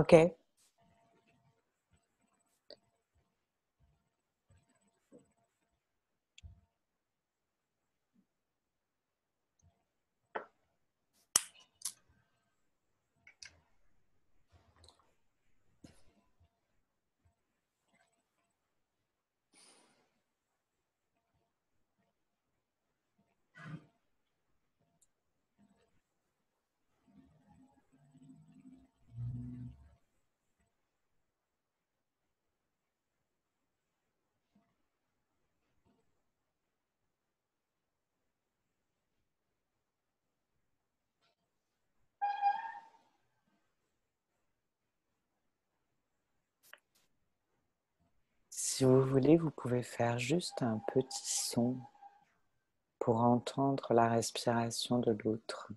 Okay. Si vous voulez, vous pouvez faire juste un petit son pour entendre la respiration de l'autre.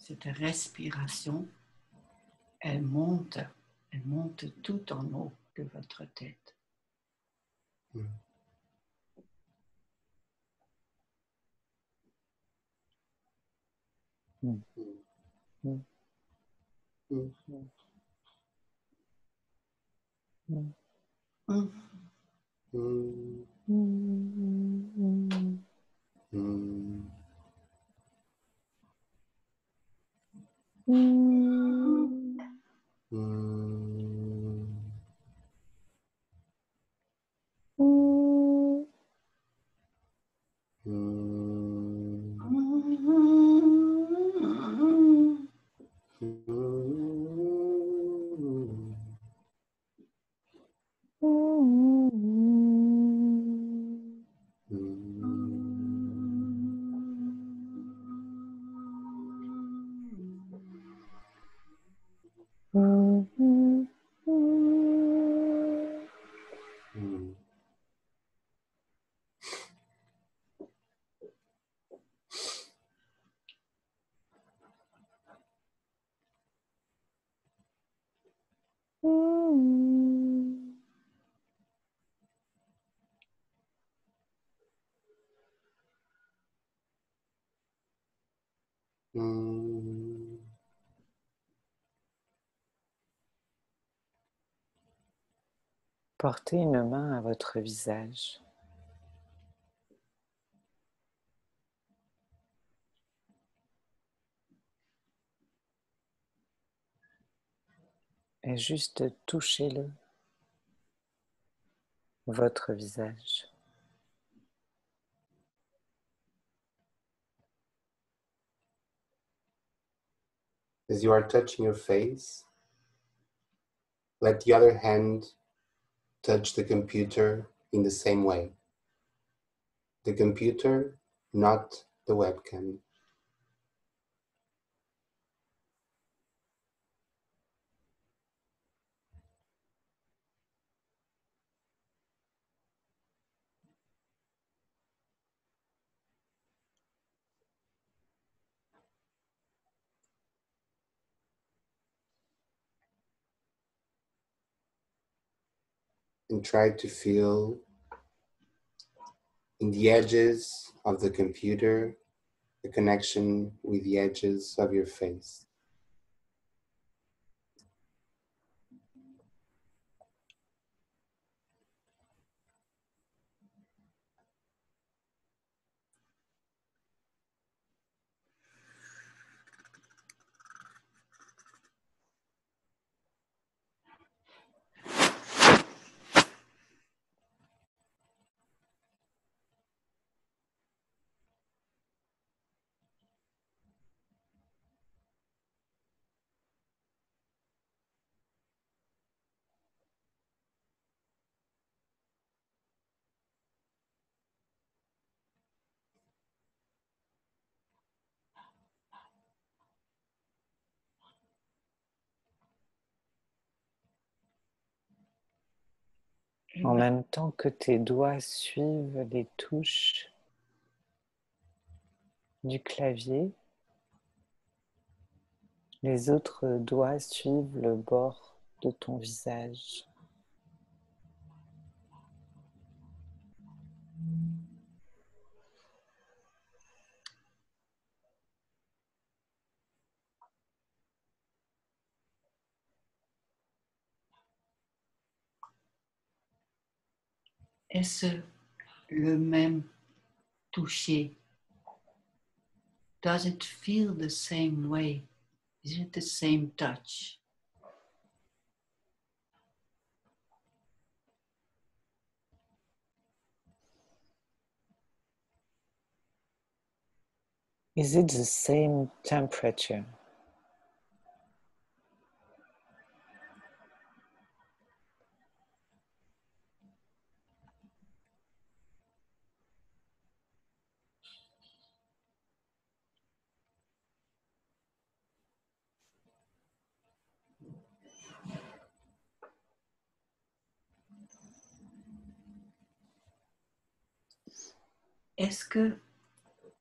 Cette respiration, elle monte tout en haut de votre tête. Portez une main à votre visage. Et juste touchez-le, votre visage. As you are touching your face, let the other hand touch the computer in the same way. The computer, not the webcam. And try to feel in the edges of the computer, the connection with the edges of your face. en même temps que tes doigts suivent les touches du clavier, les autres doigts suivent le bord de ton visage. Est-ce le même toucher? Does it feel the same way? Is it the same touch? Is it the same temperature? Est-ce que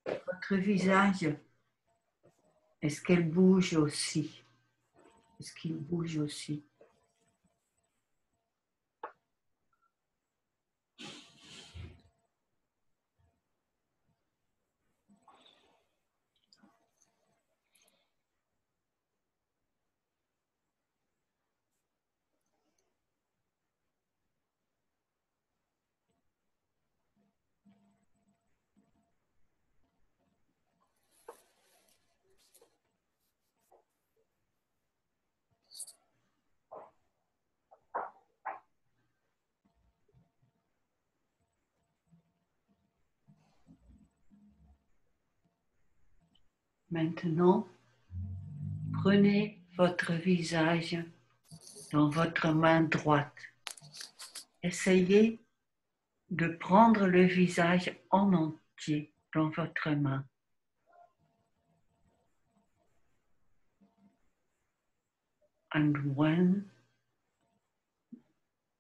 votre visage, est-ce qu'elle bouge aussi? Est-ce qu'il bouge aussi? Maintenant, prenez votre visage dans votre main droite. Essayez de prendre le visage en entier dans votre main. And when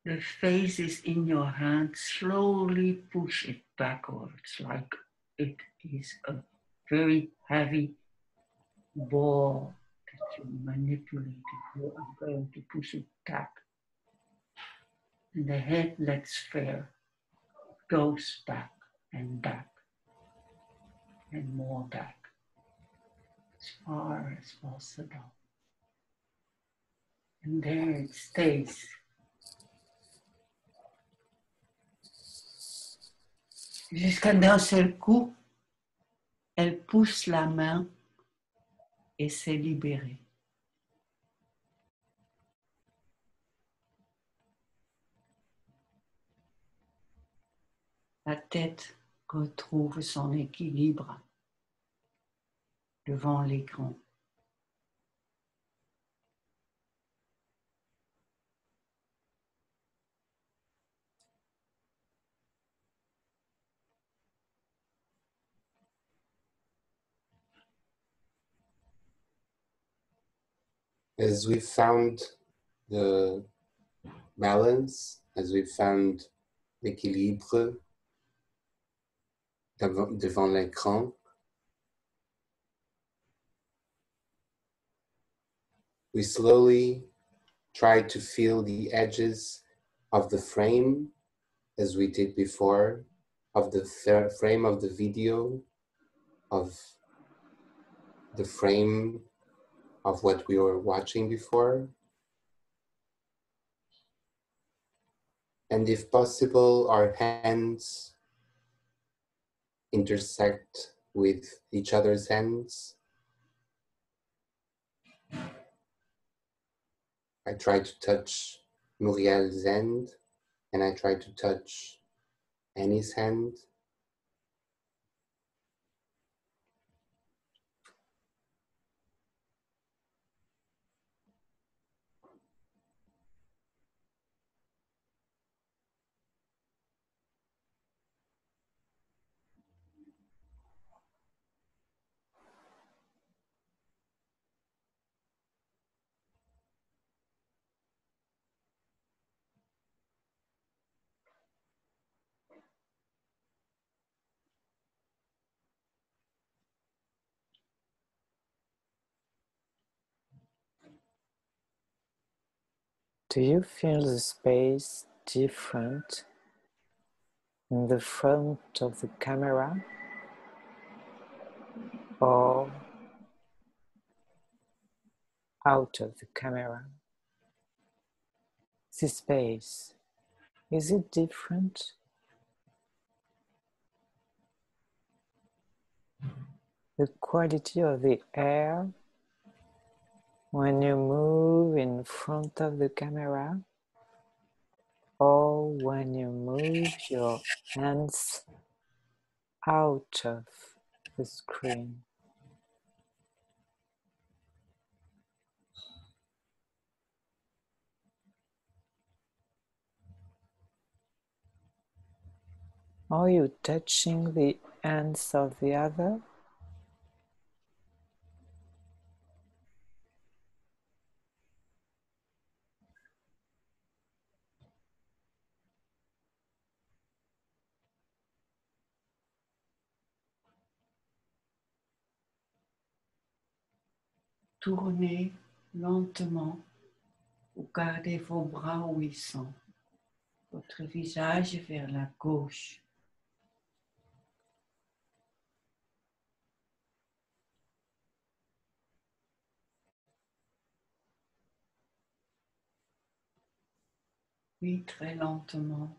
the face is in your hand, slowly push it backwards like it is a very heavy ball that you manipulated. You are going to push it back. And the head lets fair, goes back and back and more back, as far as possible. And there it stays. Jusqu'à d'un seul coup, elle pousse la main et s'est libérée. La tête retrouve son équilibre devant l'écran. As we found the balance, as we found l'équilibre devant l'écran, we slowly try to feel the edges of the frame, as we did before, of the frame of the video, of the frame of what we were watching before. And if possible, our hands intersect with each other's hands. I try to touch Muriel's hand, and I try to touch Annie's hand. Do you feel the space different in the front of the camera or out of the camera? This space, is it different? The quality of the air when you move in front of the camera or when you move your hands out of the screen. Are you touching the hands of the other? Tournez lentement, gardez vos bras où ils sont, votre visage vers la gauche. Oui, très lentement,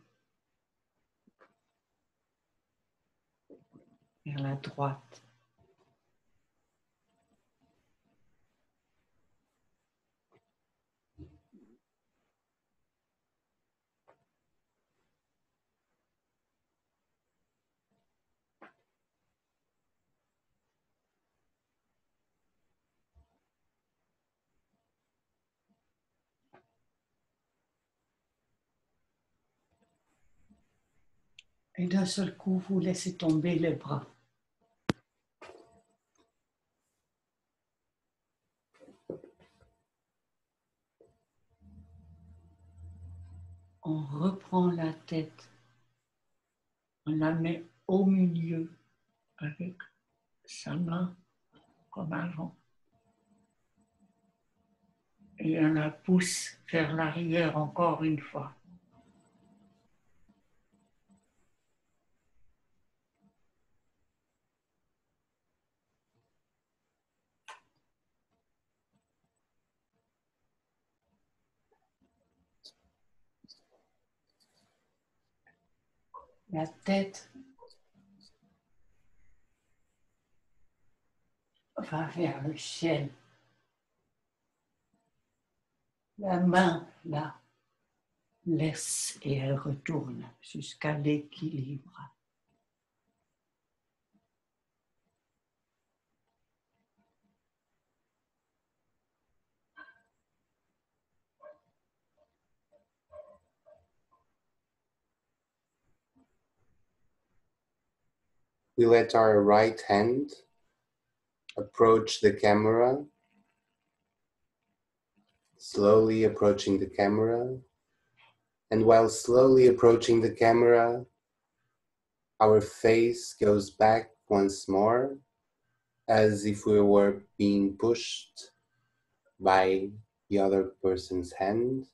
vers la droite. Et d'un seul coup, vous laissez tomber les bras. On reprend la tête. On la met au milieu avec sa main comme avant. Et on la pousse vers l'arrière encore une fois. La tête va vers le ciel. La main, là, laisse et elle retourne jusqu'à l'équilibre. We let our right hand approach the camera, slowly approaching the camera. And while slowly approaching the camera, our face goes back once more, as if we were being pushed by the other person's hand.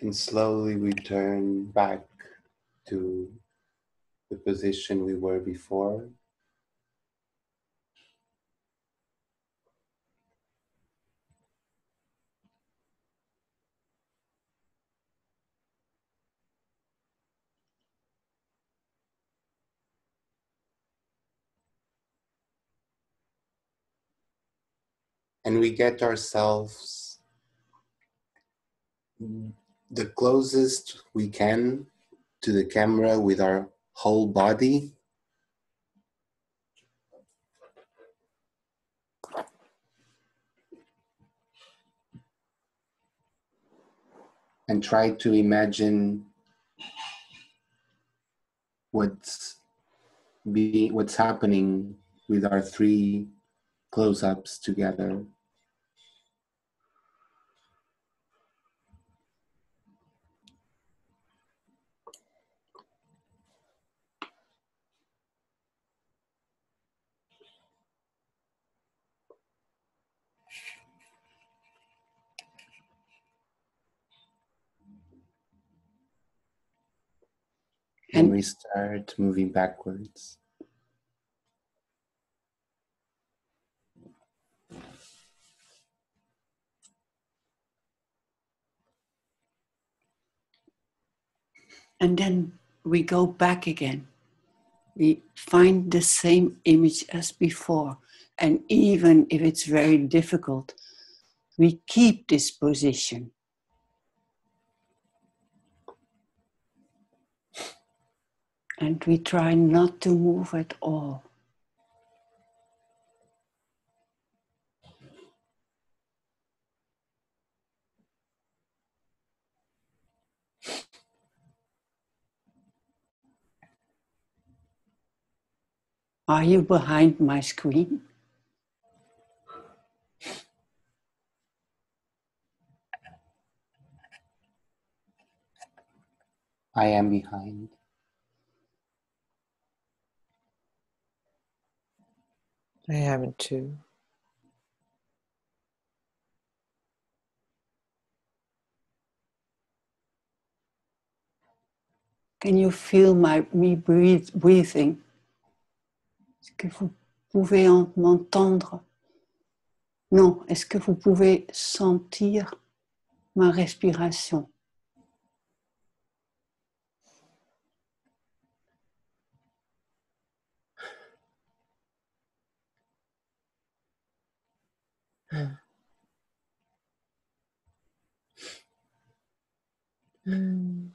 And slowly we turn back to the position we were before. And we get ourselves the closest we can to the camera with our whole body. And try to imagine what's happening with our three close-ups together. And we start moving backwards. And then we go back again. We find the same image as before. And even if it's very difficult, we keep this position. And we try not to move at all. Are you behind my screen? I am behind. I haven't too. Can you feel me breathing? Est-ce que vous pouvez m'entendre? Non, est-ce que vous pouvez sentir ma respiration? And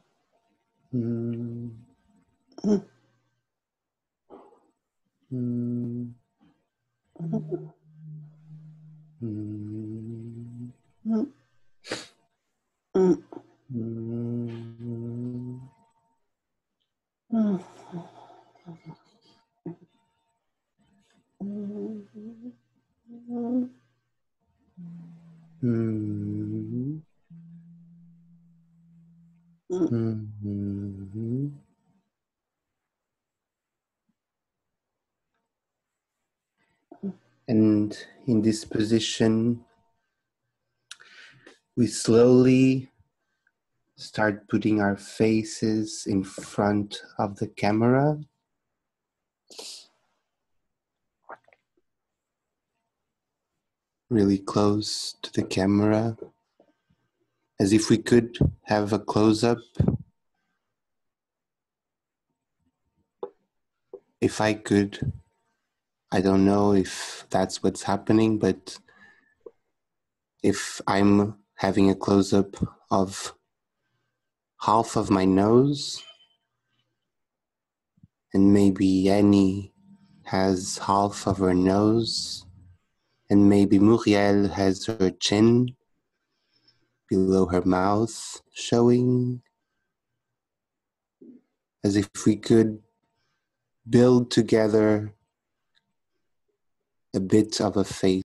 in this position, we slowly start putting our faces in front of the camera. Really close to the camera, as if we could have a close-up. If I could, I don't know if that's what's happening, but if I'm having a close-up of half of my nose, and maybe Annie has half of her nose, and maybe Muriel has her chin below her mouth showing, as if we could build together a bit of a face.